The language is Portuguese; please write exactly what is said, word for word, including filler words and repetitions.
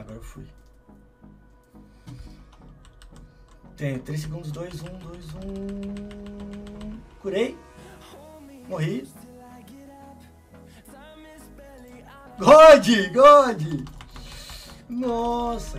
Agora fui. Tem três segundos, dois, um, dois, um. Curei. Morri. God, God. Nossa.